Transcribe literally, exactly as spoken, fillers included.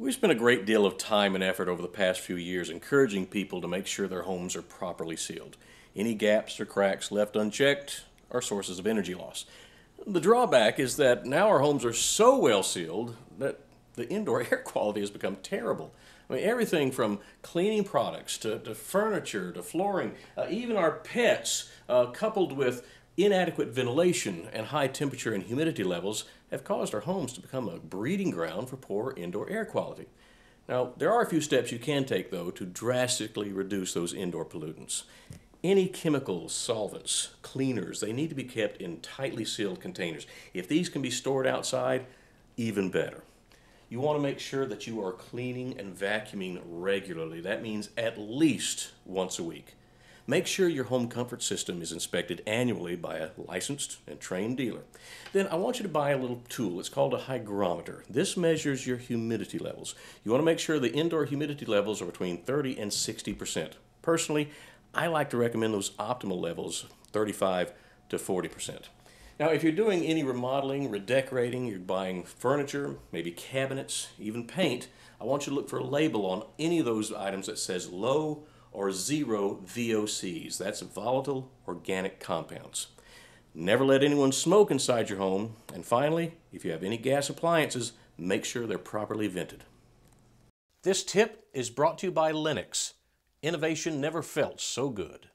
We've spent a great deal of time and effort over the past few years encouraging people to make sure their homes are properly sealed. Any gaps or cracks left unchecked are sources of energy loss. The drawback is that now our homes are so well sealed that the indoor air quality has become terrible. I mean, everything from cleaning products to, to furniture to flooring, uh, even our pets, uh, coupled with inadequate ventilation and high temperature and humidity levels, have caused our homes to become a breeding ground for poor indoor air quality. Now, there are a few steps you can take, though, to drastically reduce those indoor pollutants. Any chemicals, solvents, cleaners, they need to be kept in tightly sealed containers. If these can be stored outside, even better. You want to make sure that you are cleaning and vacuuming regularly. That means at least once a week. Make sure your home comfort system is inspected annually by a licensed and trained dealer. Then I want you to buy a little tool. It's called a hygrometer. This measures your humidity levels. You want to make sure the indoor humidity levels are between thirty and sixty percent. Personally, I like to recommend those optimal levels, thirty-five to forty percent. Now, if you're doing any remodeling, redecorating, you're buying furniture, maybe cabinets, even paint, I want you to look for a label on any of those items that says low or zero V O Cs. That's volatile organic compounds. Never let anyone smoke inside your home. And finally, if you have any gas appliances, make sure they're properly vented. This tip is brought to you by Lennox. Innovation never felt so good.